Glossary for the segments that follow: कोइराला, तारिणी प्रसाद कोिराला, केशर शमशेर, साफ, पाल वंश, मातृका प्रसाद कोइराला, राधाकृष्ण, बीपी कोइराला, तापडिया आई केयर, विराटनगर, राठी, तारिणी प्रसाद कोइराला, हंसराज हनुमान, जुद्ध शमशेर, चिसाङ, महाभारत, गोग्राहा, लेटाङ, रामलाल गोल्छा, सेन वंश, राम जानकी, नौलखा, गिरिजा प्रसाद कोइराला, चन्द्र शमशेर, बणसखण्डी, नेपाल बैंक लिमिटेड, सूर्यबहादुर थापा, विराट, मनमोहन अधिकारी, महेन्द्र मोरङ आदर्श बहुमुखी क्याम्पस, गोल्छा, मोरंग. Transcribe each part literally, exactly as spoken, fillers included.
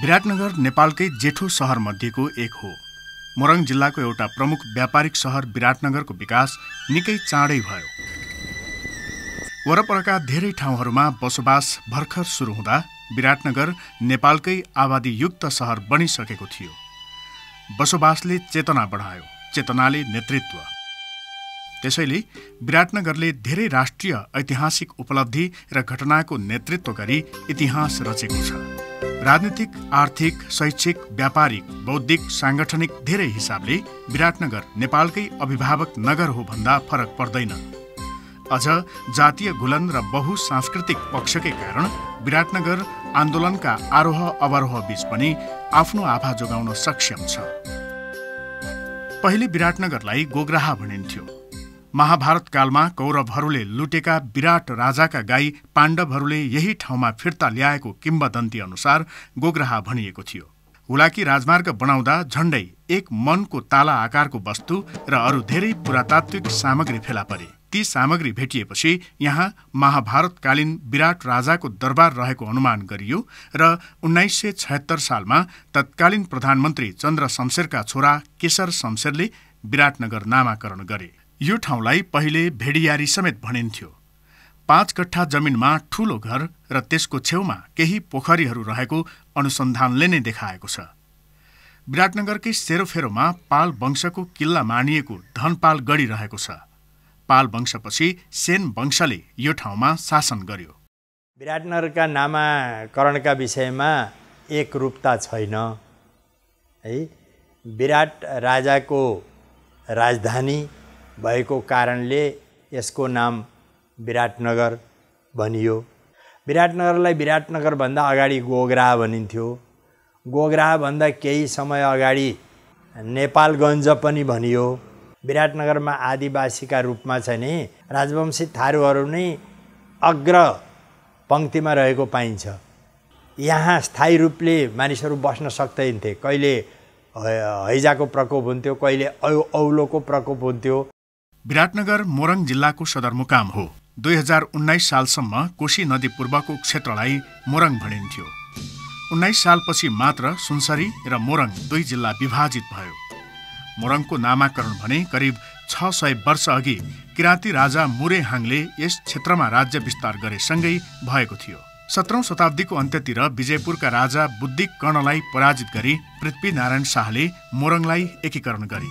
विराटनगर नेपालकै जेठो शहर मध्येको एक हो। मोरङ जिल्लाको एउटा प्रमुख व्यापारिक शहर विराटनगरको विकास निकै चाँडै भयो। वरपरका धेरै ठाउँहरूमा बसोबास भर्खर सुरु हुँदा विराटनगर नेपालकै आबादीयुक्त शहर बनिसकेको थियो। बसोबासले चेतना बढायो, चेतनाले नेतृत्व। त्यसैले विराटनगरले धेरै राष्ट्रिय ऐतिहासिक उपलब्धि र घटनाको नेतृत्व गरी इतिहास रचेको छ। राजनीतिक, आर्थिक, शैक्षिक, व्यापारिक, बौद्धिक, सांगठनिक धेरै हिसाबले विराटनगर नेपालकै अभिभावक नगर हो भन्दा फरक पर्दैन। अझ जातीय गुलन र बहुसांस्कृतिक पक्षकै कारण विराटनगर आन्दोलनका आरोह अवरोह बीच पनि आफ्नो आभा जोगाउन सक्षम छ। पहिले विराटनगरलाई गोग्राहा भनिन्थ्यो। महाभारत कालमा कौरवहरूले लुटेका विराट राजाका गाई पाण्डवहरूले यही ठाउँमा फिर्ता ल्याएको किम्बदन्ती अनुसार गोग्राहा भनिएको थियो। हुलाकी राजमार्ग बनाउँदा झण्डै एक मनको ताला आकारको वस्तु र अरू धेरै पुरातात्विक सामग्री फेला परे। ती सामग्री भेटिएपछि यहाँ महाभारतकालीन विराट राजाको दरबार रहेको अनुमान गरियो र उन्नाइस सय छयत्तर सालमा तत्कालीन प्रधानमन्त्री चन्द्र शमशेरका छोरा केशर शमशेरले विराटनगर नामाकरण गरे। यो ठाउँलाई पहिले भेडियारी समेत भनिन्थ्यो। पाँच कट्ठा जमिनमा ठूलो घर र त्यसको छेउमा केही पोखरीहरू रहेको अनुसन्धानले नै देखाएको छ। विराटनगरकै सेरोफेरोमा पाल वंशको किल्ला मानिएको धनपाल गढी रहेको छ। पाल वंशपछि सेन वंशले यो ठाउँमा शासन गर्यो। विराटनगरका नामाकरणका विषयमा एकरूपता छैन है। विराट राजाको राजधानी भएको कारणले यसको नाम विराटनगर भनियो। विराटनगरलाई विराटनगर भन्दा अगाडि गोग्राहा भनिन्थ्यो। गोग्राहा भन्दा केही समय अगाडि नेपालगञ्ज पनि भनियो। विराटनगरमा आदिवासीका रूपमा चाहिँ नि राजवंशी थारूहरू नै अग्र पंक्तिमा रहेको पाइन्छ। यहाँ स्थायी रूपले मानिसहरू बस्न सक्दैनथे। कहिले हैजाको प्रकोप हुन्थ्यो, कहिले औलोको प्रकोप हुन्थ्यो। विराटनगर मोरङ जिल्लाको सदरमुकाम हो। दुई हजार उन्नाइस सालसम्म कोशी नदी पूर्वको क्षेत्रलाई मोरङ भनिन्थ्यो। उन्नाइस सालपछि मात्र सुनसरी र मोरङ दुई जिल्ला विभाजित भयो। मोरङको नामाकरण भने करिब छ सय वर्ष अघि किराँती राजा मुरेहांगले यस क्षेत्रमा राज्य विस्तार गरेसँगै भएको थियो। सत्रौं शताब्दीको अन्त्यतिर विजयपुरका राजा बुद्धि कर्णलाई पराजित गरी पृथ्वीनारायण शाहले मोरङलाई एकीकरण गरे।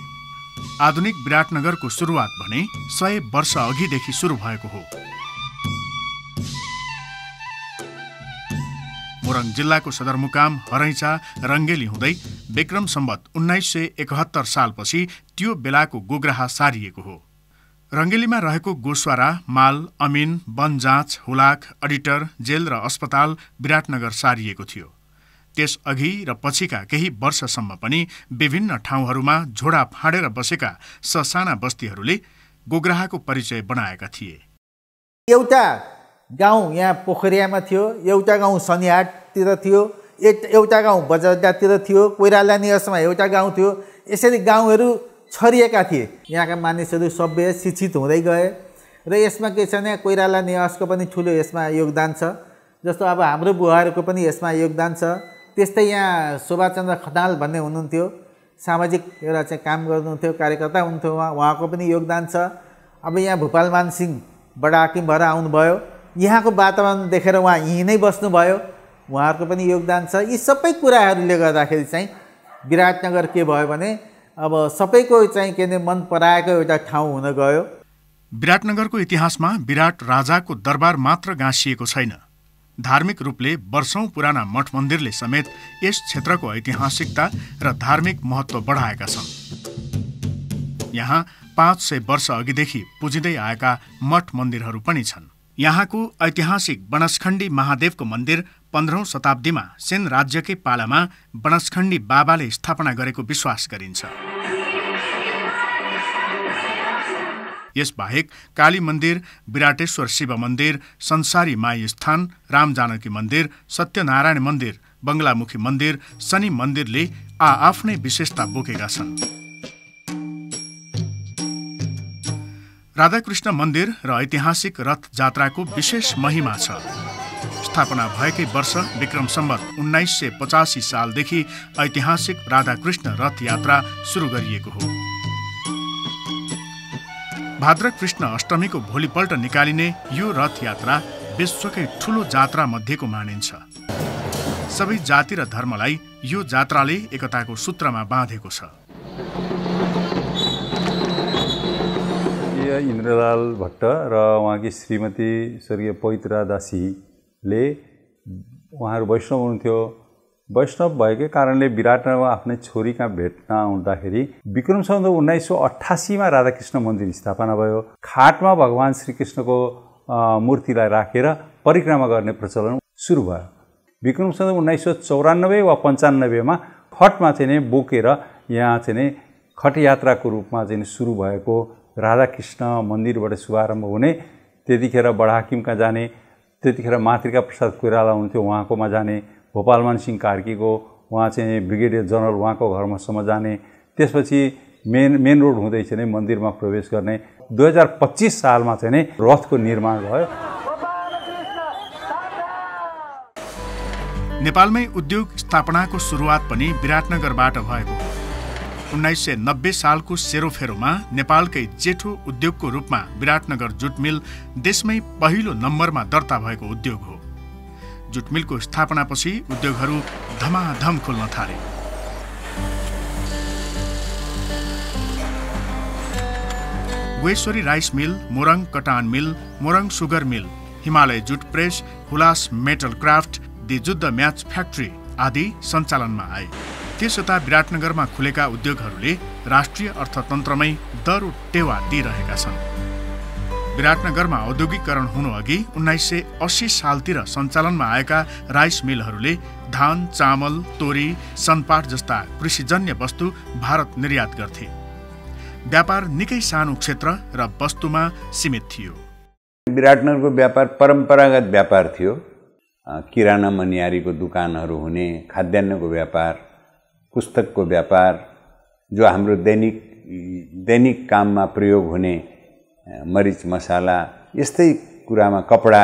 आधुनिक विराटनगरको सुरुवात भने सय वर्ष अघिदेखि सुरु भएको हो। मोरङ जिल्लाको सदरमुकाम हरैँचा रंगेली हुँदै विक्रम संवत् उन्नाइस सय एकहत्तर सालपछि त्यो बेलाको गोग्राहा सारिएको हो। रंगेलीमा रहेको गोस्वारा, माल, अमीन, वन जाँच, हुलाक, अडिटर, जेल र अस्पताल विराटनगर सारिएको थियो। त्यसअघि र पछिका केही वर्षसम्म पनि विभिन्न ठाउँहरूमा झोडा फाँडेर बसेका ससाना बस्तीहरूले गोग्राहाको परिचय बनाएका थिए। एउटा गाउँ यहाँ पोखरियामा थियो, एउटा गाउँ सनिहाटतिर थियो, एउटा गाउँ बजारतिर थियो, कोइराला निवासमा एउटा गाउँ थियो। यसरी गाउँहरू छरिएका थिए। यहाँका मानिसहरू सभ्य शिक्षित हुँदै गए र यसमा के छ भने कोइराला निवासको पनि ठुलो यसमा योगदान छ। जस्तो अब हाम्रो बुवाहरूको पनि यसमा योगदान छ। त्यस्तै यहाँ शोभाचन्द्र खड्गल भन्ने हुनुहुन्थ्यो, सामाजिक एउटा चाहिँ काम गर्नुहुन्थ्यो, कार्यकर्ता हुनुहुन्थ्यो। उहाँ उहाँको पनि योगदान छ। अब यहाँ भूपाल मानसिंह बडा हाकिम भएर आउनुभयो। यहाँको वातावरण देखेर उहाँ यहीँ नै बस्नुभयो। उहाँहरूको पनि योगदान छ। यी सबै कुराहरूले गर्दाखेरि चाहिँ विराटनगर के भयो भने अब सबैको चाहिँ के अरे मन पराएको एउटा ठाउँ हुन गयो। विराटनगरको इतिहासमा विराट राजाको दरबार मात्र गाँसिएको छैन। धार्मिक रूपले वर्षौं पुराना मठ मन्दिरले समेत यस क्षेत्रको ऐतिहासिकता र धार्मिक महत्त्व बढाएका छन्। यहाँ पाँच सय वर्ष अघिदेखि पुजिँदै आएका मठ मन्दिरहरू पनि छन्। यहाँको ऐतिहासिक बणसखण्डी महादेवको मन्दिर पन्ध्रौं शताब्दीमा सेन राज्यकै पालामा बणसखण्डी बाबाले स्थापना गरेको विश्वास गरिन्छ। यसबाहेक काली मन्दिर, विराटेश्वर शिव मन्दिर, संसारी माई स्थान, राम जानकी मन्दिर, सत्यनारायण मन्दिर, बंगलामुखी मन्दिर, शनी मन्दिरले आआफ्नै विशेषता बोकेका छन्। राधाकृष्ण मन्दिर र ऐतिहासिक रथ जात्राको विशेष महिमा छ। स्थापना भएकै वर्ष विक्रम संवत् उन्नाइस सय पचासी सालदेखि ऐतिहासिक राधाकृष्ण रथ यात्रा सुरु गरिएको हो। भाद्र कृष्ण अष्टमीको भोलिपल्ट निकालिने यो रथ यात्रा विश्वकै ठूलो जात्रा मध्येको मानिन्छ। सबै जाति र धर्मलाई यो जात्राले एकताको सूत्रमा बाँधेको छ। इन्द्रलाल भट्ट र उहाँकी श्रीमती स्वर्गीय पवित्रा दासीले उहाँहरू वैष्णव हुनुहुन्थ्यो। वैष्णव भएकै कारणले विराटनगरमा आफ्नै छोरीका भेट्न आउँदाखेरि विक्रम संवत् उन्नाइस सौ अठासीमा राधाकृष्ण मन्दिर स्थापना भयो। खाटमा भगवान श्रीकृष्णको मूर्तिलाई राखेर रा, परिक्रमा गर्ने प्रचलन सुरु भयो। विक्रम संवत् उन्नाइस सौ चौरानब्बे वा पन्चानब्बेमा खटमा चाहिँ बोकेर यहाँ चाहिँ खट यात्राको रूपमा चाहिँ सुरु भएको राधाकृष्ण मन्दिरबाट शुभारम्भ हुने, त्यतिखेर बडाहाकिमका जाने, त्यतिखेर मातृका प्रसाद कोइराला हुनुहुन्थ्यो उहाँकोमा जाने, भूपाल मानसिंह कार्कीको उहाँ चाहिँ ब्रिगेडियर जनरल उहाँको घरमासम्म जाने, त्यसपछि मेन मेन रोड हुँदै चाहिँ मन्दिरमा प्रवेश गर्ने। दुई हजार पच्चिस सालमा चाहिँ रथको निर्माण भयो। नेपालमै उद्योग स्थापनाको सुरुवात पनि विराटनगरबाट भएको। उन्नाइस सय नब्बे सालको सेरोफेरोमा नेपालकै जेठो उद्योगको रूपमा विराटनगर जुट मिल देशमै पहिलो नम्बरमा दर्ता भएको उद्योग हो। जुट मिलको स्थापनापछि उद्योगहरू धमाधम खोल्न थाले। गोस्वारा rice mill, मोरंग cotton mill, मोरंग sugar mill, Himalaya jute press, Hulas metal craft, the Juddha match factory आदि सञ्चालनमा आए। त्यसता विराटनगरमा खुलेका उद्योगहरूले राष्ट्रिय अर्थतन्त्रमै दह्रो टेवा दिइरहेका छन्। विराटनगरमा औद्योगिकरण हुनुअघि उन्नाइस सय अस्सी सालतिर सञ्चालनमा आएका राइस मिलहरूले धान, चामल, तोरी, सनपाट जस्ता कृषिजन्य वस्तु भारत निर्यात गर्थे। व्यापार निकै सानो क्षेत्र र वस्तुमा सीमित थियो। विराटनगरको व्यापार परम्परागत व्यापार थियो। किराना मनियारीको दुकानहरू हुने, खाद्यान्नको व्यापार, पुस्तकको व्यापार, जो हाम्रो दैनिक दैनिक काममा प्रयोग हुने मरिच मसाला यस्तै कुरामा, कपडा,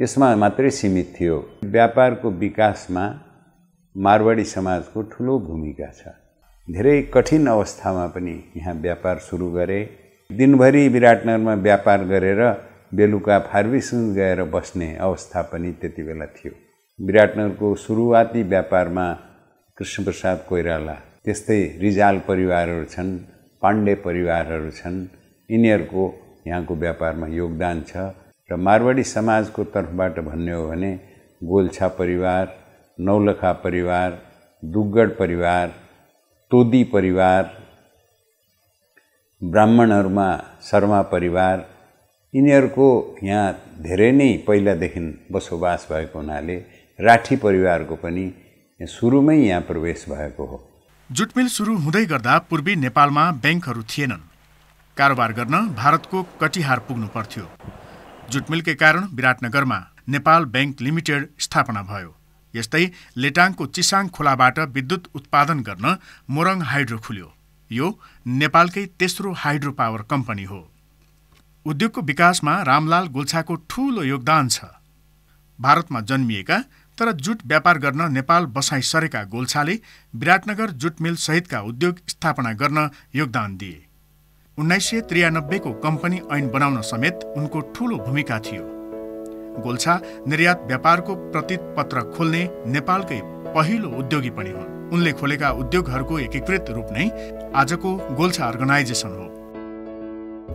यसमा मात्रै सीमित थियो। व्यापारको विकासमा मारवाडी समाजको ठुलो भूमिका छ। धेरै कठिन अवस्थामा पनि यहाँ व्यापार सुरु गरे। दिनभरि विराटनगरमा व्यापार गरेर बेलुका फारबिसगञ्ज गएर बस्ने अवस्था पनि त्यति बेला थियो। विराटनगरको सुरुवाती व्यापारमा कृष्णप्रसाद कोइराला, त्यस्तै रिजाल परिवारहरू छन्, पाण्डे परिवारहरू छन्, यिनीहरूको यहाँको व्यापारमा योगदान छ। र मारवाडी समाजको तर्फबाट भन्ने हो भने गोल्छा परिवार, नौलखा परिवार, दुग्गड परिवार, तोदी परिवार, ब्राह्मणहरूमा शर्मा परिवार, यिनीहरूको यहाँ धेरै नै पहिलादेखि बसोबास भएको हुनाले राठी परिवारको पनि सुरुमै यहाँ प्रवेश भएको हो। जुट मिल सुरु हुँदै गर्दा पूर्वी नेपालमा ब्याङ्कहरू थिएनन्। कारोबार गर्न भारतको कटिहार पुग्नु पर्थ्यो। जुटमिलकै कारण विराटनगरमा नेपाल बैंक लिमिटेड स्थापना भयो। यस्तै लेटाङको चिसाङ खोलाबाट विद्युत उत्पादन गर्न मोरङ हाइड्रो खुल्यो। यो नेपालकै तेस्रो हाइड्रो पावर कम्पनी हो। उद्योगको विकासमा रामलाल गोल्छाको ठूलो योगदान छ। भारतमा जन्मिएका तर जुट व्यापार गर्न नेपाल बसाई सरेका गोल्छाले विराटनगर जुट मिल सहितका उद्योग स्थापना गर्न योगदान दिए। उन्नाइस सय त्रियानब्बेको कम्पनी ऐन बनाउन समेत उनको ठूलो भूमिका थियो। गोल्छा निर्यात व्यापारको प्रतिपत्र खोल्ने नेपालकै पहिलो उद्योगी पनि हुन्। उनले खोलेका उद्योगहरूको एकीकृत रूप नै आजको गोल्छा अर्गनाइजेसन हो।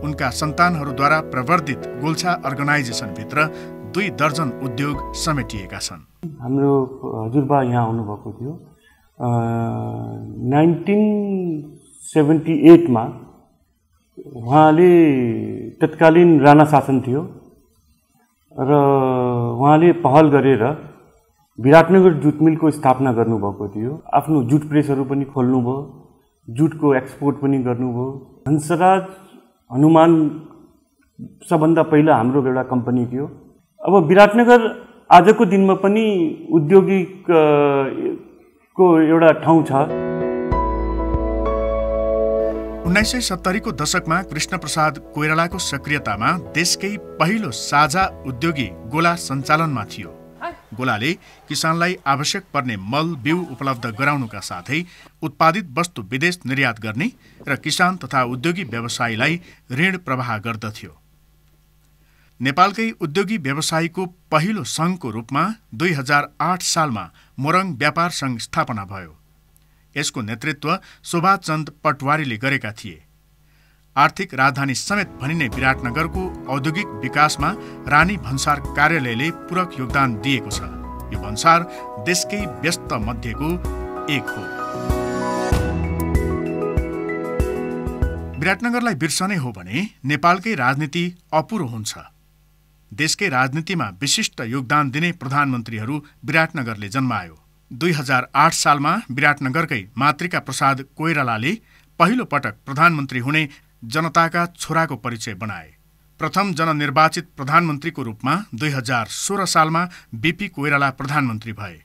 उनका सन्तानहरूद्वारा प्रवर्धित गोल्छा अर्गनाइजेसनभित्र दुई दर्जन उद्योग समेटिएका छन्। हाम्रो हजुरबा यहाँ आउनुभएको थियो उन्नाइस सय अठहत्तरमा। उहाँले तत्कालीन राणा शासन थियो र उहाँले पहल गरेर विराटनगर जुट मिलको स्थापना गर्नुभएको थियो। आफ्नो जुट प्रेसहरू पनि खोल्नुभयो, जुटको एक्सपोर्ट पनि गर्नुभयो। हंसराज हनुमान सबभन्दा पहिला हाम्रो एउटा कम्पनी थियो। अब विराटनगर आजको दिनमा पनि उद्योगिक को एउटा ठाउँ छ। उन्नाइस सय सत्तरीको दशकमा कृष्णप्रसाद कोइरालाको सक्रियतामा देशकै पहिलो साझा उद्योगी गोला सञ्चालनमा थियो। गोलाले किसानलाई आवश्यक पर्ने मल बिउ उपलब्ध गराउनुका साथै उत्पादित वस्तु विदेश निर्यात गर्ने र किसान तथा उद्योगी व्यवसायीलाई ऋण प्रवाह गर्दथ्यो। नेपालकै उद्योगी व्यवसायीको पहिलो संघको रूपमा दुई हजार आठ सालमा मोरंग व्यापार संघ स्थापना भयो। यसको नेतृत्व शोभाचन्द्र पटवारीले गरेका थिए। आर्थिक राजधानी समेत भनिने विराटनगरको औद्योगिक विकासमा रानी भन्सार कार्यालयले पूरक योगदान दिएको छ। यो भन्सार देशकै व्यस्त मध्येको एक हो। विराटनगरलाई बिर्सनै हो भने नेपालकै राजनीति अपुरो हुन्छ। देशकै राजनीतिमा विशिष्ट योगदान दिने प्रधानमन्त्रीहरू विराटनगरले जन्मायो। दुई हजार आठ सालमा विराटनगरकै मातृका प्रसाद कोइरालाले पहिलो पटक प्रधानमन्त्री हुने जनताका छोराको परिचय बनाए। प्रथम जननिर्वाचित प्रधानमन्त्रीको रूपमा दुई हजार सोह्र सालमा बीपी कोइराला प्रधानमन्त्री भए।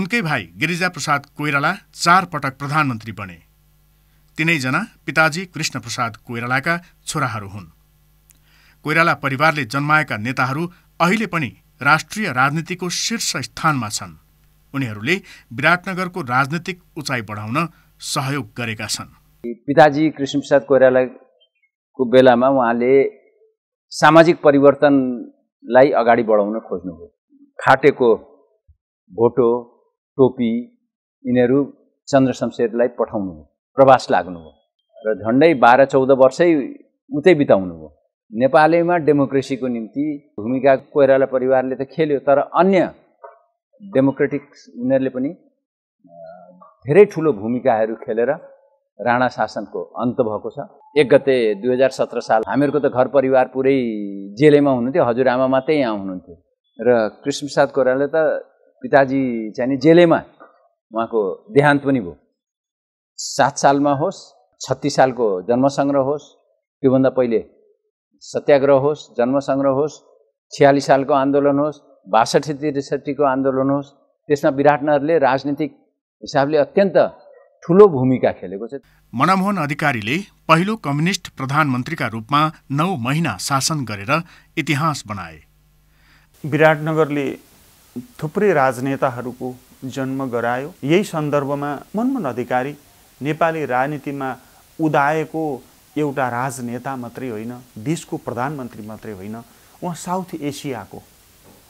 उनकै भाइ गिरिजा प्रसाद कोइराला चार पटक प्रधानमन्त्री बने। तिनैजना पिताजी कृष्ण प्रसाद कोइरालाका छोराहरू हुन्। कोइराला परिवारले जन्माएका नेताहरू अहिले पनि राष्ट्रिय राजनीतिको शीर्ष स्थानमा छन्। उनीहरूले विराटनगरको राजनीतिक उचाइ बढाउन सहयोग गरेका छन्। पिताजी कृष्ण प्रसाद कोइरालाको बेलामा उहाँले सामाजिक परिवर्तनलाई अगाडि बढाउन खोज्नुभयो। फाटेको भोटो टोपी यिनीहरू चन्द्र शमशेरलाई पठाउनुभयो, प्रवास लाग्नुभयो र झन्डै बाह्र चौध वर्षै उतै बिताउनुभयो। नेपालमा डेमोक्रेसीको निम्ति भूमिका कोइराला परिवारले त खेल्यो, तर अन्य डेमोक्रेटिक उनीहरूले पनि धेरै ठुलो भूमिकाहरू खेलेर राणा शासनको अन्त भएको छ। एक गते दुई हजार सत्र साल हामीहरूको त घर परिवार पुरै जेलैमा हुनुहुन्थ्यो, हजुरआमा मात्रै यहाँ हुनुहुन्थ्यो र कृष्ण प्रसाद कोइरालाले त पिताजी चाहिँ जेलैमा उहाँको देहान्त पनि भयो। सात सालमा होस्, छत्तिस सालको जन्मसङ्ग्रह होस्, त्योभन्दा पहिले सत्याग्रह होस्, जन्मसङ्ग्रह होस्, छियालिस सालको आन्दोलन होस्, बासठी त्रिसठीको आन्दोलन होस्, त्यसमा विराटनगरले राजनीतिक हिसाबले अत्यन्त ठूलो भूमिका खेलेको छ। मनमोहन अधिकारीले पहिलो कम्युनिस्ट प्रधानमन्त्रीका रूपमा नौ महिना शासन गरेर इतिहास बनाए। विराटनगरले थुप्रै राजनेताहरूको जन्म गरायो। यही सन्दर्भमा मनमोहन अधिकारी नेपाली राजनीतिमा उदाएको एउटा राजनेता मात्रै होइन, देशको प्रधानमन्त्री मात्रै होइन, उहाँ साउथ एसियाको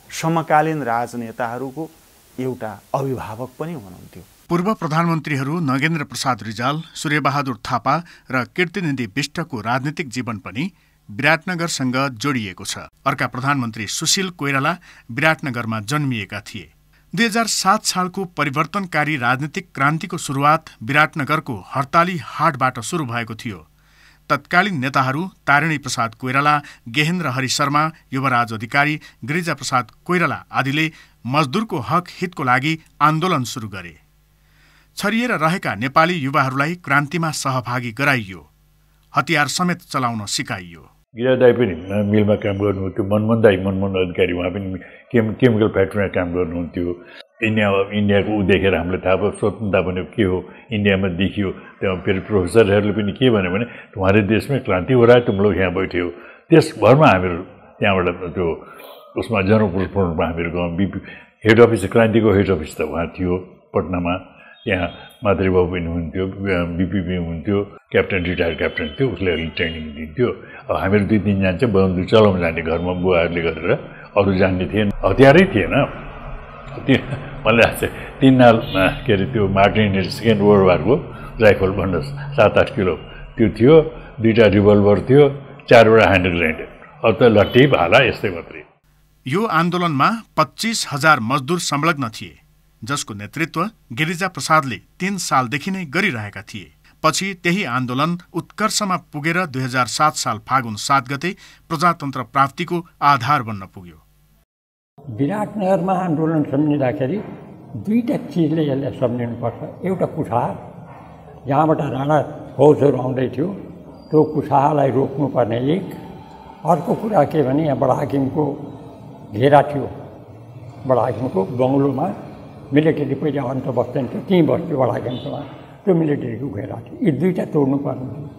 समकालीन राजनेताहरूको एउटा अभिभावक पनि हुनुहुन्थ्यो। पूर्व प्रधानमन्त्रीहरू नगेन्द्र प्रसाद रिजाल, सूर्यबहादुर थापा र कीर्तिनिधि विष्टको राजनीतिक जीवन पनि विराटनगरसँग जोडिएको छ। अर्का प्रधानमन्त्री सुशील कोइराला विराटनगरमा जन्मिएका थिए। दुई हजार सात सालको परिवर्तनकारी राजनीतिक क्रान्तिको सुरुवात विराटनगरको हड़ताली हाटबाट सुरु भएको थियो। तत्कालीन नेताहरू तारिणी प्रसाद कोइराला, गेहेन्द्र हरि शर्मा, युवराज अधिकारी, गिरिजा प्रसाद कोइराला आदिले मजदुरको हक हितको लागि आन्दोलन सुरु गरे। छरिएर रहेका नेपाली युवाहरूलाई क्रान्तिमा सहभागी गराइयो, हतियार समेत चलाउन सिकाइयो। गिरिजा दाई पनि मिलमा काम गर्नुहुन्थ्यो, मनमोहन दाई मनमोहन अधिकारी उहाँ पनि केम केमिकल फ्याक्ट्रीमा काम गर्नुहुन्थ्यो। इन्डिया इन्डियाको ऊ देखेर हामीले थाहा भयो स्वतन्त्रता भनेको के हो, इन्डियामा देखियो। त्यहाँ फेरि प्रोफेसरहरूले पनि के भन्यो भने तुम्हारे देश में क्रान्ति हो रहा है, तुम लोग यहाँ बैठे हो। त्यसभरमा हामीहरू त्यहाँबाट त्यो उसमा जनपूर्ण रूपमा हामीहरू गाउँ बिपी हेड अफिस क्रान्तिको हेड अफिस त उहाँ थियो पटनामा। यहाँ मातृबाबु पनि हुनुहुन्थ्यो, बिपिपी हुनुहुन्थ्यो, क्याप्टन रिटायर्ड क्याप्टन थियो, उसले अलिक ट्रेनिङ दिन्थ्यो। अब हामीहरू दुई तिनजना चाहिँ बन्दुक चलाउन जाने घरमा बुवाहरूले गरेर, अरू जान्ने थिएन, हतियारै थिएन। मलाई थाहा छ तिननाल के अरे त्यो मार्टिनेज सेकेन्ड वर्ल्ड वारको राइफल भन्नु सात आठ किलो त्यो थियो, दुईवटा रिभल्भर थियो, चारवटा ह्यान्ड ग्रेनेड, अब त लट्ठी भाला यस्तै मात्रै। यो आन्दोलनमा पच्चीस हजार मजदुर संलग्न थिए, जसको नेतृत्व गिरिजा प्रसादले तीन सालदेखि नै गरिरहेका थिए। पछि त्यही आन्दोलन उत्कर्षमा पुगेर दुई हजार सात साल फागुन सात गते प्रजातन्त्र प्राप्तिको आधार बन्न पुग्यो। विराटनगरमा आन्दोलन सम्झिँदाखेरि दुईवटा चिजले यसलाई सम्झिनुपर्छ। एउटा कुठार, जहाँबाट राणा फौजहरू आउँदै थियो त्यो कुठारलाई रोक्नुपर्ने एक। अर्को कुरा के भने यहाँ बडाहाकिमको घेरा थियो, बडाहाकिमको बङ्गलोमा मिलिट्री पहिले अन्त बस्दैन थियो, त्यहीँ बस्थ्यो बडाहाकिमकोमा, त्यो मिलिट्रीको घेरा थियो। यी दुईवटा तोड्नु पर्ने थियो।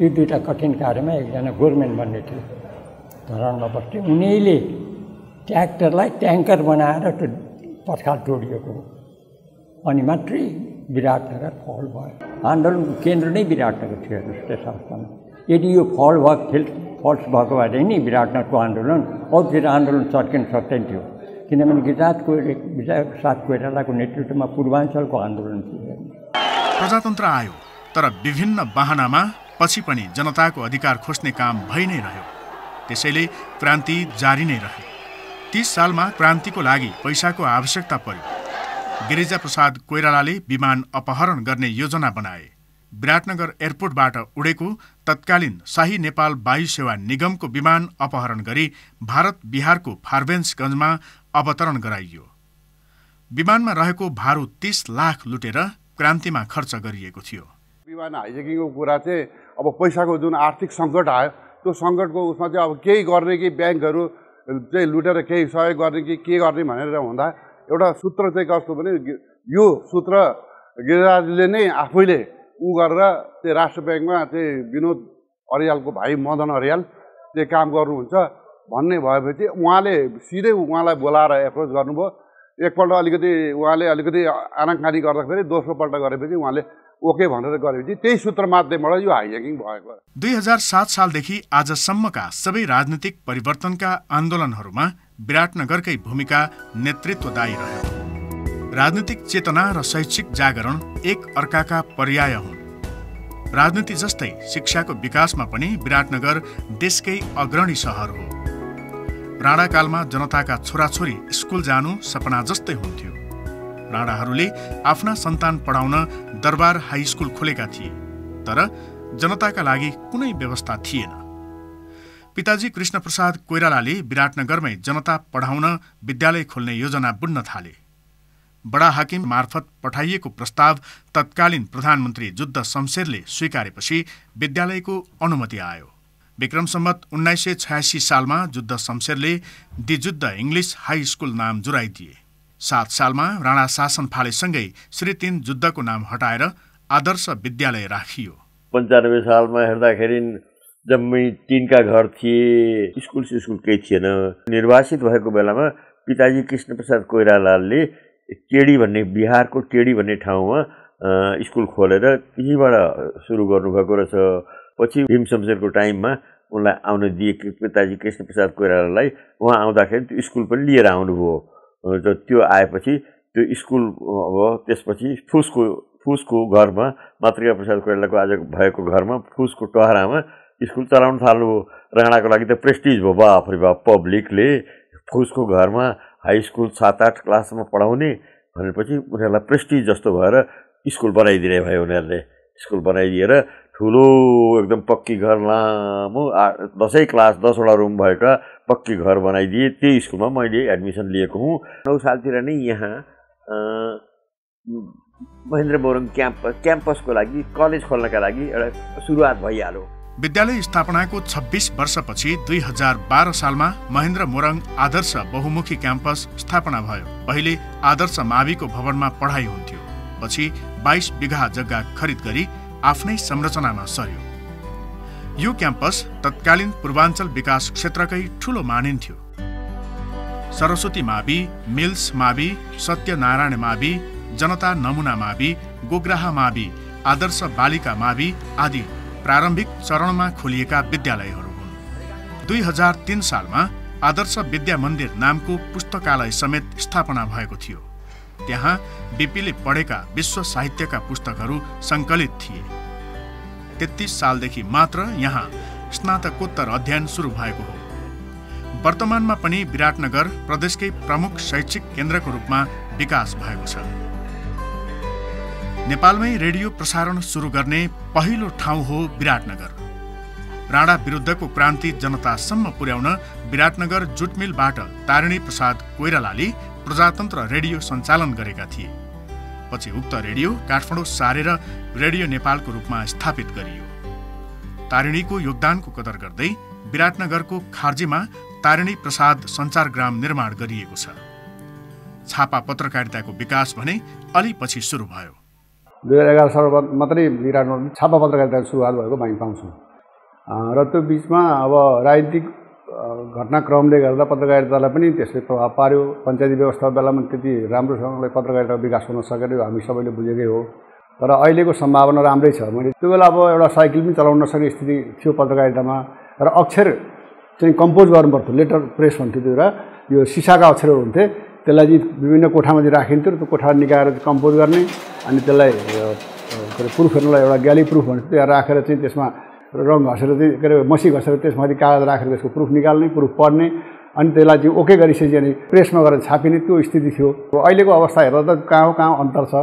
यी दुईवटा कठिन कार्यमा एकजना गभर्मेन्ट बन्ने थियो, धरानमा बस्थ्यो। उनीले ट्र्याक्टरलाई ट्याङ्कर बनाएर त्यो पत्काल जोडिएको अनि मात्रै विराटनगर फल भयो। आन्दोलन केन्द्र नै विराटनगर थियो त्यस अवस्थामा। यदि यो फल भएको फल्स भएको भए नि विराटनगरको आन्दोलन अरूतिर आन्दोलन चर्किन सक्दैन थियो, किनभने विराट को विराट साथ कोइरालाको नेतृत्वमा पूर्वाञ्चलको आन्दोलन थियो। प्रजातन्त्र आयो तर विभिन्न बाहनामा पछि पनि जनताको अधिकार खोज्ने काम भइ नै रह्यो। त्यसैले क्रान्ति जारी नै रह्यो। तीस सालमा क्रान्तिको लागि पैसाको आवश्यकता पर्यो। गिरिजा प्रसाद कोइरालाले विमान अपहरण गर्ने योजना बनाए। विराटनगर एयरपोर्टबाट उडेको तत्कालीन शाही नेपाल वायु सेवा निगमको विमान अपहरण गरी भारत बिहारको फारबेन्सगञ्जमा अवतरण गराइयो। विमानमा रहेको भारू तीस लाख लुटेर क्रान्तिमा खर्च गरिएको थियो। विमान हाइजेकिङको कुरा चाहिँ अब पैसाको जुन आर्थिक सङ्कट आयो त्यो सङ्कटको उसमा चाहिँ अब केही गर्ने कि ब्याङ्कहरू चाहिँ लुटेर केही सहयोग गर्ने कि के गर्ने भनेर हुँदा एउटा सूत्र चाहिँ कस्तो भने यो सूत्र गिरिराजले नै आफैले ऊ गरेर त्यो राष्ट्र ब्याङ्कमा चाहिँ विनोद अर्यालको भाइ मदन अर्याल चाहिँ काम गर्नुहुन्छ भन्ने भएपछि उहाँले सिधै उहाँलाई बोलाएर एप्रोच गर्नुभयो। एकपल्ट अलिकति उहाँले अलिकति आनाकानी गर्दाखेरि दोस्रो पल्ट गरेपछि उहाँले ओके भनेर गरेपछि त्यही सूत्र माध्यमबाट यो हाइजेकिङ भएको। दुई हजार सात सालदेखि आजसम्मका सबै राजनीतिक परिवर्तनका आन्दोलनहरूमा विराटनगरकै भूमिका नेतृत्वदायी रह्यो। राजनीतिक चेतना र शैक्षिक जागरण एक अर्काका पर्याय हुन्। राजनीति जस्तै शिक्षाको विकासमा पनि विराटनगर देशकै अग्रणी सहर हो। राणाकालमा जनताका छोराछोरी स्कुल जानु सपना जस्तै हुन्थ्यो। राणाहरूले आफ्ना सन्तान पढाउन दरबार हाई स्कुल खोलेका थिए तर जनताका लागि कुनै व्यवस्था थिएन। पिताजी कृष्णप्रसाद कोइरालाले विराटनगरमै जनता पढाउन विद्यालय खोल्ने योजना बुन्न थाले। बडा हाकिम मार्फत पठाइएको प्रस्ताव तत्कालीन प्रधानमन्त्री जुद्ध शमशेरले स्वीकारेपछि विद्यालयको अनुमति आयो। विक्रम संवत् उन्नाइस सय छयासी सालमा जुद्ध शमशेरले the Juddha English high school नाम जुराइदिए। सात सालमा राणा शासन फालेसँगै श्री तीन जुद्धको नाम हटाएर आदर्श विद्यालय राखियो। पन्चानब्बे सालमा हेर्दाखेरि जम्मै तिनका घर थिए, स्कुल स्कुल केही थिएन। निर्वासित भएको बेलामा पिताजी कृष्णप्रसाद कोइरालाले टेडी भन्ने बिहारको टेडी भन्ने ठाउँमा स्कुल खोलेर त्यहीँबाट सुरु गर्नुभएको रहेछ। पछि भीम शमशेरको टाइममा उनलाई आउन दिए पिताजी कृष्णप्रसाद कोइरालालाई। उहाँ आउँदाखेरि त्यो स्कुल पनि लिएर आउनुभयो। त्यो आएपछि त्यो स्कुल अब त्यसपछि फुसको फुसको घरमा मातृका प्रसाद कोइरालाको आज भएको घरमा फुसको टहरामा स्कुल चलाउन थाल्नुभयो। राणाको लागि त प्रेस्टिज भयो। बाफ रे बाफ, पब्लिकले फुसको घरमा हाई स्कुल सात आठ क्लासमा पढाउने भनेपछि उनीहरूलाई प्रेस्टिज जस्तो भएर स्कुल बनाइदिने भयो। उनीहरूले स्कुल बनाइदिएर ठुलो एकदम पक्की घर लामो आठ दसैँ क्लास दसवटा रुम भएका पक्की घर बनाइदिए। त्यही स्कुलमा मैले एडमिसन लिएको हुँ। नौ सालतिर नै यहाँ महेन्द्र मोरङ क्याम्पस क्याम्पसको लागि कलेज खोल्नका लागि एउटा सुरुवात भइहाल्यो। विद्यालय स्थापनाको छब्बिस वर्षपछि दुई हजार बाह्र सालमा महेन्द्र मोरङ आदर्श बहुमुखी क्याम्पस स्थापना भयो। पहिले आदर्श माविको भवनमा पढाइ हुन्थ्यो, पछि बाइस बिघा जग्गा खरिद गरी आफ्नै संरचनामा सर्यो। यो क्याम्पस तत्कालीन पूर्वाञ्चल विकास क्षेत्रकै ठुलो मानिन्थ्यो। सरस्वती मावि, मिल्स मावि, सत्यनारायण मावि, जनता नमुना मावि, गोग्राहा मावि, आदर्श बालिका मावि आदि प्रारम्भिक चरणमा खोलिएका विद्यालयहरू हुन्। दुई हजार तीन सालमा आदर्श विद्या मन्दिर नामको पुस्तकालय समेत स्थापना भएको थियो। त्यहाँ बिपीले पढेका विश्व साहित्यका पुस्तकहरू सङ्कलित थिए। तेत्तीस सालदेखि मात्र यहाँ स्नातकोत्तर अध्ययन सुरु भएको हो। वर्तमानमा पनि विराटनगर प्रदेशकै प्रमुख शैक्षिक केन्द्रको रूपमा विकास भएको छ। नेपालमै रेडियो प्रसारण सुरु गर्ने पहिलो ठाउँ हो विराटनगर। राणा विरुद्धको क्रान्ति जनतासम्म पुर्याउन विराटनगर जुटमिलबाट तारिणी प्रसाद कोइरालाले प्रजातन्त्र रेडियो सञ्चालन गरेका थिए। पछि उक्त रेडियो काठमाडौँ सारेर रेडियो नेपालको रूपमा स्थापित गरियो। तारिणीको योगदानको कदर गर्दै विराटनगरको खार्जीमा तारिणी प्रसाद सञ्चारग्राम निर्माण गरिएको छ। छापा पत्रकारिताको विकास भने अलि पछि सुरु भयो। दुई हजार एघार सालमा मात्रै विराटनगरमा छापा पत्रकारिताको सुरुवात भएको हामी पाउँछौँ र त्यो बिचमा अब राजनीतिक घटनाक्रमले गर्दा पत्रकारितालाई पनि त्यसले प्रभाव पार्यो। पञ्चायती व्यवस्था बेलामा त्यति राम्रोसँगले पत्रकारिता विकास हुन सकेन, हामी सबैले बुझेकै हो। तर अहिलेको सम्भावना राम्रै छ। मैले त्यो बेला अब एउटा साइकल पनि चलाउन नसक्ने स्थिति थियो पत्रकारितामा, र अक्षर चाहिँ कम्पोज गर्नुपर्थ्यो, लेटर प्रेस भन्थ्यो। त्यो बेला यो सिसाका अक्षरहरू हुन्थे, त्यसलाई चाहिँ विभिन्न कोठामा चाहिँ राखिन्थ्यो र त्यो कोठा निकाएर कम्पोज गर्ने अनि त्यसलाई के अरे प्रुफ हेर्नुलाई एउटा ग्याली प्रुफ भन्थ्यो, त्यहाँ राखेर चाहिँ त्यसमा रङ घसेर चाहिँ के अरे मसी घसेर त्यसमाथि कागज राखेर त्यसको प्रुफ निकाल्ने, प्रुफ पढ्ने अनि त्यसलाई चाहिँ ओके गरिसकेपछि अनि प्रेसमा गएर छापिने त्यो स्थिति थियो। अहिलेको अवस्था हेर्दा त कहाँ कहाँ अन्तर छ।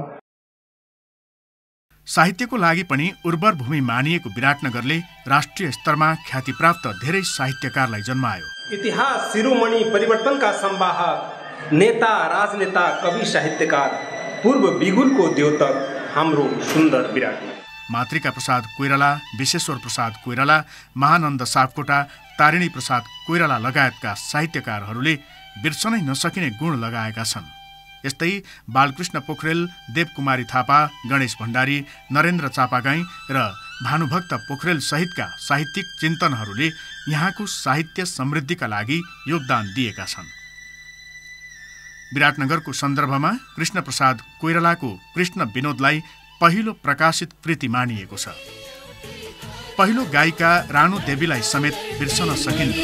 साहित्यको लागि पनि उर्वर भूमि मानिएको विराटनगरले राष्ट्रिय स्तरमा ख्यातिप्राप्त धेरै साहित्यकारलाई जन्मायो। इतिहास शिरोमणि परिवर्तनका संवाहक नेता, राजनेता, कवि, साहित्यकार, पूर्व बिगुलको द्योतक हाम्रो सुन्दर विराट। मातृका प्रसाद कोइराला, विश्वेश्वर प्रसाद कोइराला, महानन्द सापकोटा, तारिणी प्रसाद कोइराला लगायतका साहित्यकारहरूले बिर्सनै नसकिने गुण लगाएका छन्। यस्तै बालकृष्ण पोखरेल, देवकुमारी थापा, गणेश भण्डारी, नरेन्द्र चापागाई र भानुभक्त पोखरेल सहितका साहित्यिक चिन्तनहरूले यहाँको साहित्य समृद्धिका लागि योगदान दिएका छन्। विराटनगरको सन्दर्भमा कृष्ण प्रसाद कोइरालाको कृष्ण विनोदलाई पहिलो प्रकाशित कृति मानिएको छ। पहिलो गायिका राणु देवीलाई समेत बिर्सन सकिन्छ।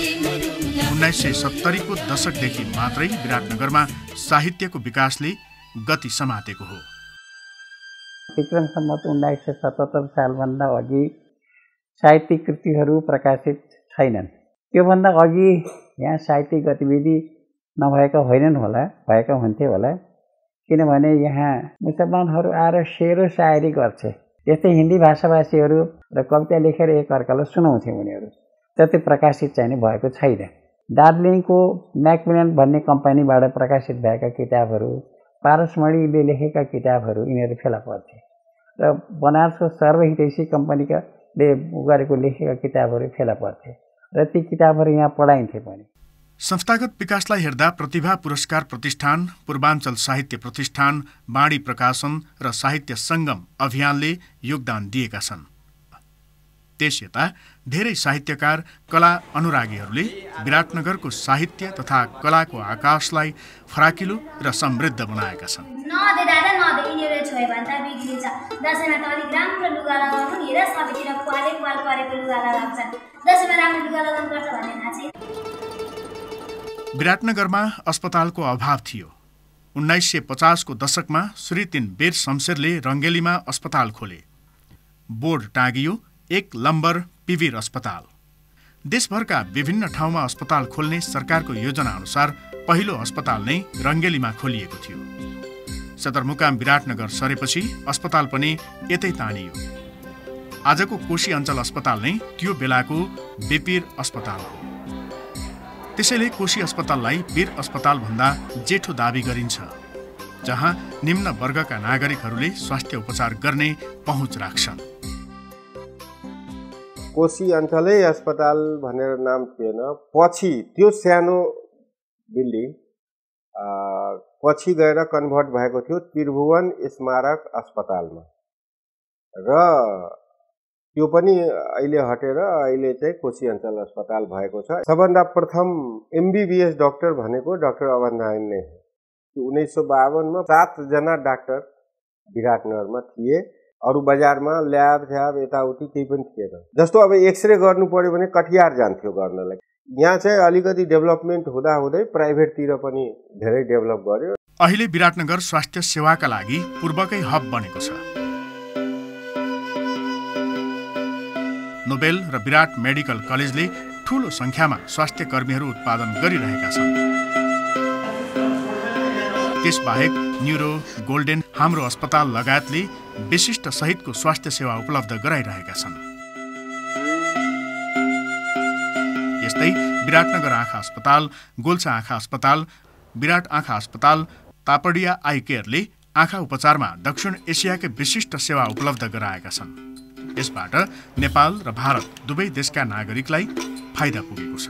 उन्नाइस सय सत्तरी को दशकदेखि मात्रै विराटनगरमा साहित्यको विकासले गति समातेको हो। विक्रम संवत् उन्नाइस सय सतहत्तर सालभन्दा अघि साहित्यिक कृतिहरू प्रकाशित छैनन्। त्योभन्दा अघि यहाँ साहित्यिक गतिविधि नभएका होइनन् होला, भएका हुन्थे होला। किनभने यहाँ मुसलमानहरू आएर शेरो शायरी गर्थे, यस्तै हिन्दी भाषाभाषीहरू र कविता लेखेर एक अर्कालाई सुनाउँथे। उनीहरू त्यति प्रकाशित चाहिँ भएको छैन। दार्जिलिङको म्याकमिलन भन्ने कम्पनीबाट प्रकाशित भएका किताबहरू, पारसमणिले लेखेका किताबहरू यिनीहरू फेला पर्थे र बनारसको सर्वहितैषी कम्पनीका ले गरेको लेखेका किताबहरू फेला पर्थे र ती किताबहरू यहाँ पढाइन्थे पनि। संस्थागत विकासलाई हेर्दा प्रतिभा पुरस्कार प्रतिष्ठान, पूर्वाञ्चल साहित्य प्रतिष्ठान, बाणी प्रकाशन र साहित्य सङ्गम अभियानले योगदान दिएका छन्। त्यस यता धेरै साहित्यकार, कला अनुरागीहरूले विराटनगरको साहित्य तथा कलाको आकाशलाई फराकिलो र समृद्ध बनाएका छन्। विराटनगरमा अस्पतालको अभाव थियो। उन्नाइस सय पचासको दशकमा श्री तीन वीर शमशेरले रङ्गेलीमा अस्पताल खोले। बोर्ड टाँगियो एक लम्बर पिभिर अस्पताल। देशभरका विभिन्न ठाउँमा अस्पताल खोल्ने सरकारको योजना अनुसार पहिलो अस्पताल नै रङ्गेलीमा खोलिएको थियो। सदरमुकाम विराटनगर सरेपछि अस्पताल पनि यतै तानियो। आजको कोशी अञ्चल अस्पताल नै त्यो बेलाको बेपीर अस्पताल हो। त्यसैले कोशी अस्पताललाई वीर अस्पतालभन्दा जेठो दावी गरिन्छ, जहाँ निम्न वर्गका नागरिकहरूले स्वास्थ्य उपचार गर्ने पहुँच राख्छन्। कोशी अञ्चलै अस्पताल भनेर नाम थिएन। पछि त्यो सानो बिल्डिङ पछि गएर कन्भर्ट भएको थियो त्रिभुवन स्मारक अस्पतालमा, र त्यो पनि अहिले हटेर अहिले चाहिँ कोशी अञ्चल अस्पताल भएको छ। सबभन्दा प्रथम एमबीबीएस डाक्टर भनेको डाक्टर अवधनारायण नै हो। उन्नाइस सौ बावनमा सातजना डाक्टर विराटनगरमा थिए। अरू बजारमा ल्याब छ्याब यताउति केही पनि थिएन। जस्तो अब एक्सरे गर्नु पर्यो भने कटिहार जान्थ्यो गर्नलाई। यहाँ चाहिँ अलिकति डेभलपमेन्ट हुँदा हुँदै प्राइभेटतिर पनि धेरै डेभलप गर्यो। अहिले विराटनगर स्वास्थ्य सेवाका लागि पूर्वकै हब बनेको छ। नोबेल र विराट मेडिकल कलेजले ठूलो संख्यामा स्वास्थ्य कर्मीहरू उत्पादन गरिरहेका छन्। त्यसबाहेक न्युरो, गोल्डेन, हाम्रो अस्पताल लगायतले विशिष्ट सहितको स्वास्थ्य सेवा उपलब्ध गराइरहेका छन्। यस्तै विराटनगर आँखा अस्पताल, गोल्छा आँखा अस्पताल, विराट आँखा अस्पताल, तापडिया आई केयरले आँखा उपचारमा दक्षिण एसियाकै विशिष्ट सेवा उपलब्ध गराएका छन्। यसबाट नेपाल र भारत दुवै देशका नागरिकलाई फाइदा पुगेको छ।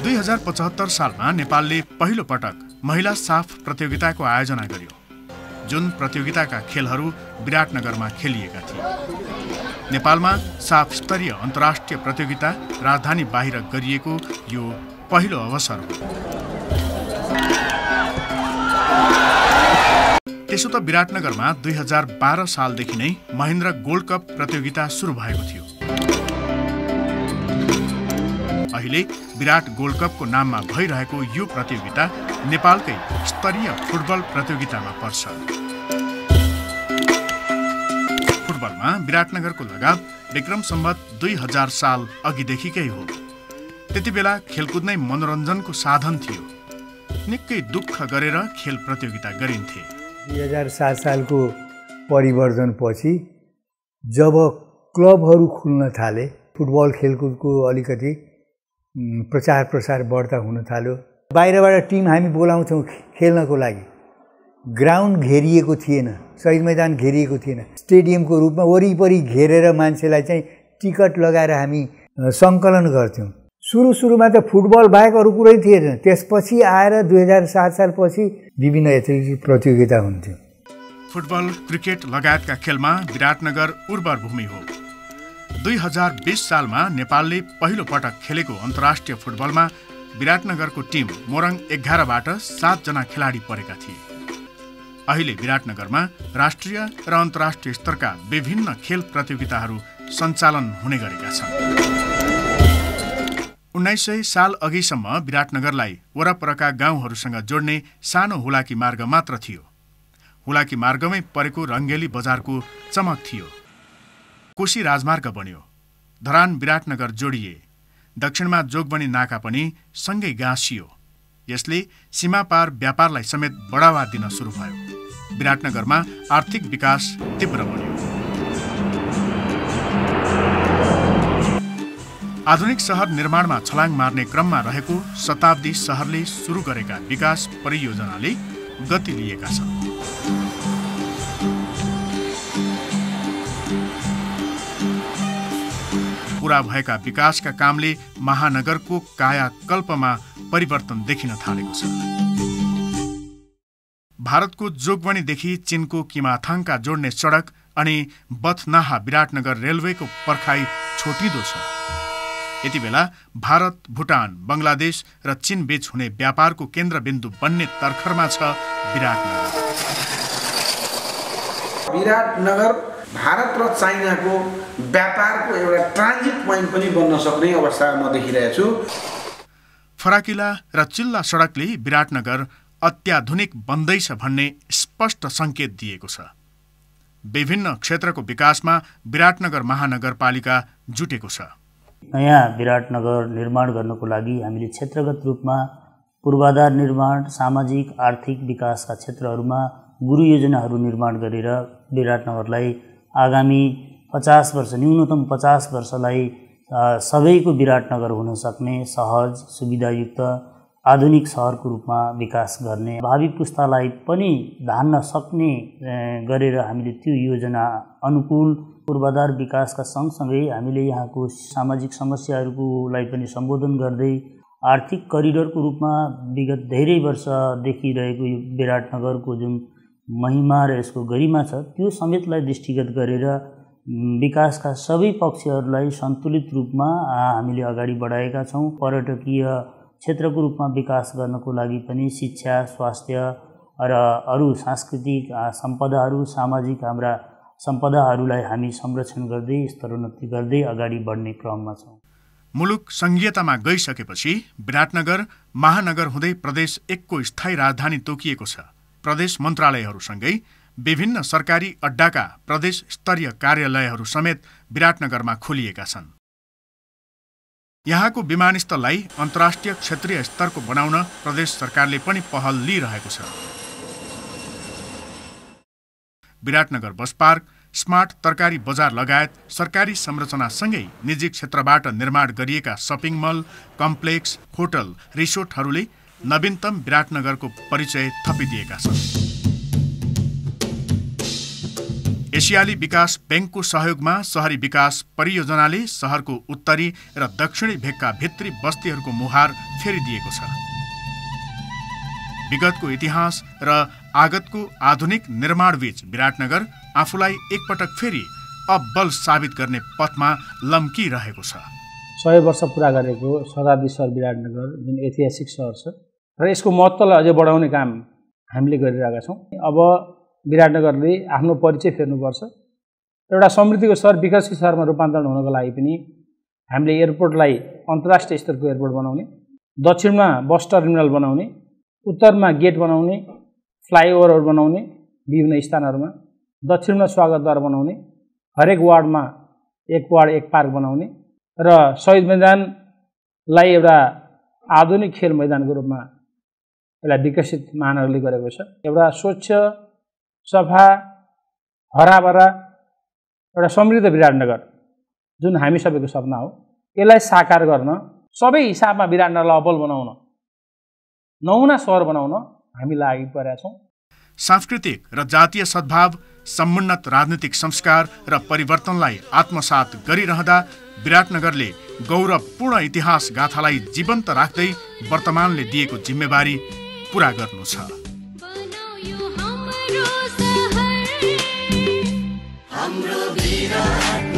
दुई हजार पचहत्तर सालमा नेपालले पहिलो पटक महिला साफ प्रतियोगिताको आयोजना गर्यो, जुन प्रतियोगिताका खेलहरू विराटनगरमा खेलिएका थिए। नेपालमा साफ स्तरीय अन्तर्राष्ट्रिय प्रतियोगिता राजधानी बाहिर गरिएको यो पहिलो अवसर हो। त्यसो त विराटनगरमा दुई हजार बाह्र सालदेखि नै महेन्द्र गोल्ड कप प्रतियोगिता सुरु भएको थियो। अहिले विराट गोल्ड कपको नाममा भइरहेको यो प्रतियोगिता नेपालकै स्तरीय फुटबल प्रतियोगितामा पर्छ। फुटबलमा विराटनगरको लगाव विक्रम संवत् दुई हजार साल अघिदेखिकै हो। त्यति बेला खेलकुद नै मनोरञ्जनको साधन थियो। निकै दुःख गरेर खेल प्रतियोगिता गरिन्थे। दुई हजार सात सालको परिवर्तनपछि जब क्लबहरू खुल्न थाले, फुटबल खेलकुदको अलिकति प्रचार प्रसार बढ्ता हुन थाल्यो। बाहिरबाट टिम हामी बोलाउँथ्यौँ खेल्नको लागि। ग्राउन्ड घेरिएको थिएन, शहीद मैदान घेरिएको थिएन, स्टेडियमको रूपमा वरिपरि घेरेर मान्छेलाई चाहिँ टिकट लगाएर हामी सङ्कलन गर्थ्यौँ। सुरु सुरुमा त फुटबल बाहेक अरू कुरै थिएन। त्यसपछि आएर दुई हजार सात सालपछि विभिन्न एथलेटिक प्रतियोगिता हुन्थ्यो। फुटबल, क्रिकेट लगायतका खेलमा विराटनगर उर्वर भूमि हो। दुई हजार बीस सालमा नेपालले पहिलो पटक खेलेको अन्तर्राष्ट्रिय फुटबलमा विराटनगरको टिम मोरंग एघारबाट सातजना खेलाडी परेका थिए। अहिले विराटनगरमा राष्ट्रिय र अन्तर्राष्ट्रिय स्तरका विभिन्न खेल प्रतियोगिताहरू सञ्चालन हुने गरेका छन्। उन्नाइस सय साल अघिसम्म विराटनगरलाई वरपरका गाउँहरूसँग जोड्ने सानो हुलाकी मार्ग मात्र थियो। हुलाकी मार्गमै परेको रंगेली बजारको चमक थियो। कोशी राजमार्ग बन्यो, धरान विराटनगर जोडिए, दक्षिणमा जोगबनी नाका पनि सँगै गाँसियो। यसले सीमापार व्यापारलाई समेत बढावा दिन सुरु भयो। विराटनगरमा आर्थिक विकास तीव्र बन्यो। आधुनिक सहर निर्माणमा छलाङ मार्ने क्रममा रहेको शताब्दी सहरले सुरु गरेका विकास परियोजनाले गति लिएका छन्। पूरा भएका विकासका कामले महानगरको कायाकल्पमा परिवर्तन देखिन थालेको छ। भारतको जोगबनीदेखि चीनको किमाथाङका जोड्ने सडक अनि बथनाहा विराटनगर रेलवेको पर्खाइ छोटिँदो छ। यति बेला भारत, भुटान, बङ्गलादेश र चीनबीच हुने व्यापारको केन्द्रबिन्दु बन्ने तर्खरमा छ विराटनगर। विराटनगर भारत र चाइनाको व्यापारको एउटा ट्रान्जिट पोइन्ट पनि बन्न सक्ने अवस्था म देखिरहेछु। फराकिला र चिल्ला सडकले विराटनगर अत्याधुनिक बन्दैछ भन्ने स्पष्ट सङ्केत दिएको छ। विभिन्न क्षेत्रको विकासमा विराटनगर महानगरपालिका जुटेको छ। नयाँ विराटनगर निर्माण गर्नको लागि हामीले क्षेत्रगत रूपमा पूर्वाधार निर्माण, सामाजिक आर्थिक विकासका क्षेत्रहरूमा गुरु योजनाहरू निर्माण गरेर विराटनगरलाई आगामी पचास वर्ष, न्यूनतम पचास वर्षलाई सबैको विराटनगर हुन सक्ने सहज, सुविधायुक्त, आधुनिक सहरको रूपमा विकास गर्ने, भावी पुस्तालाई पनि धान्न सक्ने गरेर हामीले त्यो योजना अनुकूल पूर्वाधार विकासका सँगसँगै हामीले यहाँको सामाजिक समस्याहरूलाई पनि सम्बोधन गर्दै आर्थिक करिडरको रूपमा विगत धेरै वर्षदेखि रहेको यो विराटनगरको जुन महिमा र यसको गरिमा छ त्यो समेतलाई दृष्टिगत गरेर विकासका सबै पक्षहरूलाई सन्तुलित रूपमा हामीले अगाडि बढाएका छौँ। पर्यटकीय क्षेत्रको रूपमा विकास गर्नको लागि पनि शिक्षा, स्वास्थ्य र अरू सांस्कृतिक सम्पदाहरू, सामाजिक हाम्रा सम्पदाहरूलाई हामी संरक्षण गर्दै, स्तरोन्नति गर्दै अगाडि बढ्ने क्रममा छौँ। मुलुक सङ्घीयतामा गइसकेपछि विराटनगर महानगर हुँदै प्रदेश एकको स्थायी राजधानी तोकिएको छ। प्रदेश मन्त्रालयहरूसँगै विभिन्न सरकारी अड्डाका प्रदेश स्तरीय कार्यालयहरू समेत विराटनगरमा खोलिएका छन्। यहाँको विमानस्थललाई अन्तर्राष्ट्रिय क्षेत्रीय स्तरको बनाउन प्रदेश सरकारले पनि पहल लिइरहेको छ। विराटनगर बस पार्क, स्मार्ट तरकारी बजार लगायत सरकारी संरचनासँगै निजी क्षेत्रबाट निर्माण गरिएका सपिङ मल, कम्प्लेक्स, होटल, रिसोर्टहरूले नवीनतम विराटनगरको परिचय थपिदिएका छन्। एसियाली विकास बैंकको सहयोगमा सहरी विकास परियोजनाले सहरको उत्तरी र दक्षिणी भेगका भित्री बस्तीहरूको मुहार फेरिदिएको छ। विगतको इतिहास र आगतको आधुनिक निर्माणबीच विराटनगर आफूलाई एकपटक फेरि अब्बल साबित गर्ने पथमा लम्किरहेको छ। सय वर्ष पुरा गरेको शताब्दी सहर विराटनगर जुन ऐतिहासिक सहर छ र यसको महत्त्वलाई अझै बढाउने काम हामीले गरिरहेका छौँ। अब विराटनगरले आफ्नो परिचय फेर्नुपर्छ। एउटा समृद्धिको सहर, विकसित सहरमा रूपान्तरण हुनको लागि पनि हामीले एयरपोर्टलाई अन्तर्राष्ट्रिय स्तरको एयरपोर्ट बनाउने, दक्षिणमा बस टर्मिनल बनाउने, उत्तरमा गेट बनाउने, फ्लाइओभरहरू बनाउने, विभिन्न स्थानहरूमा दक्षिणमा स्वागतद्वार बनाउने, हरेक वार्डमा एक वार्ड एक पार्क बनाउने र शहीद मैदानलाई एउटा आधुनिक खेल मैदानको रूपमा यसलाई विकसित महानगरले गरेको छ। एउटा स्वच्छ, सफा, हराभरा, एउटा समृद्ध विराटनगर जुन हामी सबैको सपना हो, यसलाई साकार गर्न, सबै हिसाबमा विराटनगरलाई अब्बल बनाउन, नौना सहर बनाउन हामी लागि परेका छौँ। सांस्कृतिक र जातीय सद्भाव, समुन्नत राजनीतिक संस्कार र परिवर्तनलाई आत्मसात गरिरहँदा विराटनगरले गौरवपूर्ण इतिहास गाथालाई जीवन्त राख्दै वर्तमानले दिएको जिम्मेवारी पूरा गर्नु छ। हाम्रो विराट